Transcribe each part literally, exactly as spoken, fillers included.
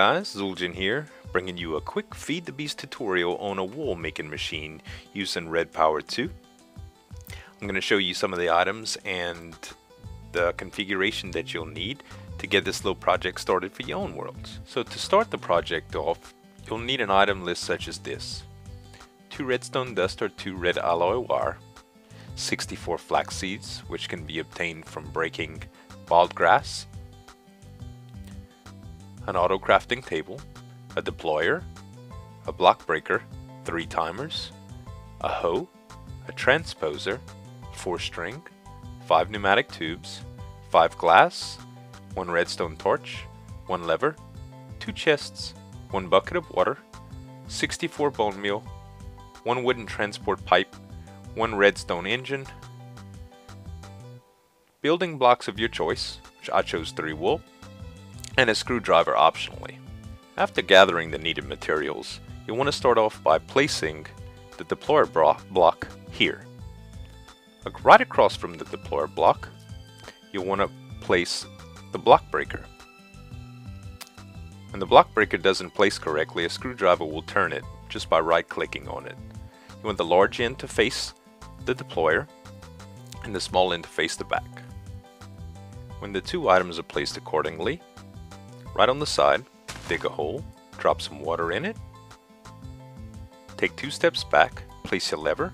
guys, Zuljin here, bringing you a quick Feed the Beast tutorial on a wool making machine using Red Power two. I'm going to show you some of the items and the configuration that you'll need to get this little project started for your own worlds. So to start the project off, you'll need an item list such as this: two redstone dust or two red alloy wire, sixty-four flax seeds, which can be obtained from breaking bald grass, an auto-crafting table, a deployer, a block breaker, three timers, a hoe, a transposer, four string, five pneumatic tubes, five glass, one redstone torch, one lever, two chests, one bucket of water, sixty-four bone meal, one wooden transport pipe, one redstone engine, building blocks of your choice, which I chose three wool, and a screwdriver optionally. After gathering the needed materials, you'll want to start off by placing the deployer block here. Right across from the deployer block, you'll want to place the block breaker. When the block breaker doesn't place correctly, a screwdriver will turn it just by right-clicking on it. You want the large end to face the deployer and the small end to face the back. When the two items are placed accordingly, right on the side, dig a hole, drop some water in it, take two steps back, place a lever,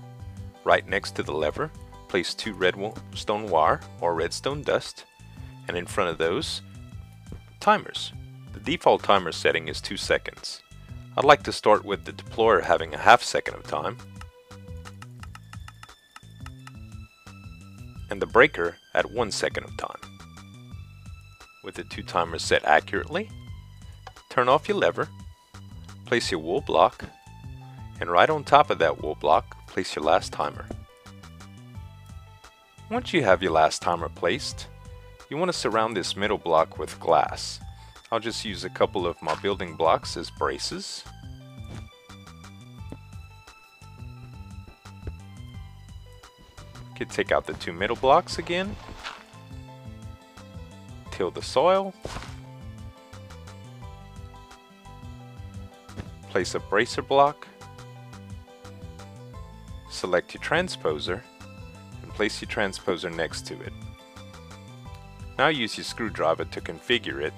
right next to the lever, place two redstone wire or redstone dust, and in front of those, timers. The default timer setting is two seconds. I'd like to start with the deployer having a half second of time, and the breaker at one second of time. With the two timers set accurately, turn off your lever, place your wool block, and right on top of that wool block, place your last timer. Once you have your last timer placed, you want to surround this middle block with glass. I'll just use a couple of my building blocks as braces. You can take out the two middle blocks again, till the soil, place a bracer block, select your transposer, and place your transposer next to it. Now use your screwdriver to configure it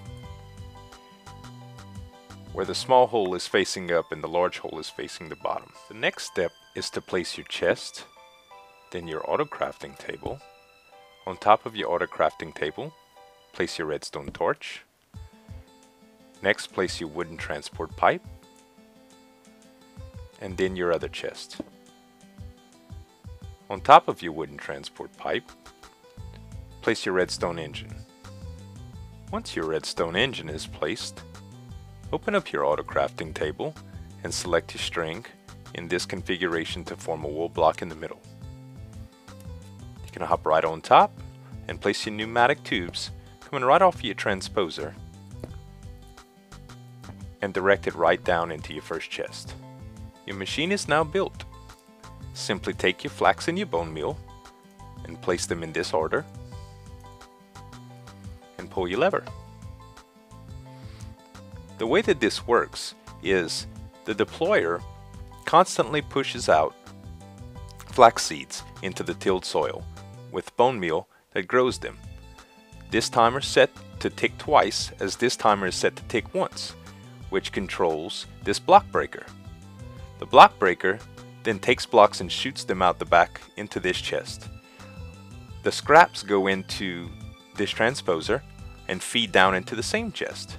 where the small hole is facing up and the large hole is facing the bottom. The next step is to place your chest, then your auto-crafting table. On top of your auto-crafting table, place your redstone torch. Next, place your wooden transport pipe, and then your other chest. On top of your wooden transport pipe, place your redstone engine. Once your redstone engine is placed, open up your auto-crafting table and select your string in this configuration to form a wool block in the middle. You can hop right on top and place your pneumatic tubes coming right off your transposer and direct it right down into your first chest. Your machine is now built. Simply take your flax and your bone meal and place them in this order and pull your lever. The way that this works is the deployer constantly pushes out flax seeds into the tilled soil with bone meal that grows them. This timer is set to tick twice, as this timer is set to tick once, which controls this block breaker. The block breaker then takes blocks and shoots them out the back into this chest. The scraps go into this transposer and feed down into the same chest.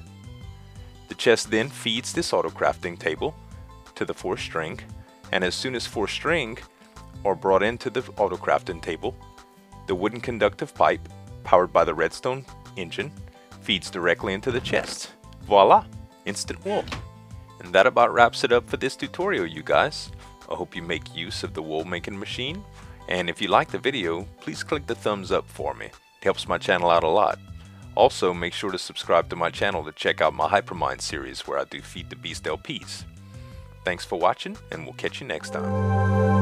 The chest then feeds this auto-crafting table to the four string, and as soon as four string are brought into the auto-crafting table, the wooden conductive pipe powered by the redstone engine feeds directly into the chest. Voila! Instant wool. And that about wraps it up for this tutorial, you guys. I hope you make use of the wool making machine, and if you like the video, please click the thumbs up for me. It helps my channel out a lot. Also, make sure to subscribe to my channel to check out my Hypermine series where I do Feed the Beast L Ps. Thanks for watching, and we'll catch you next time.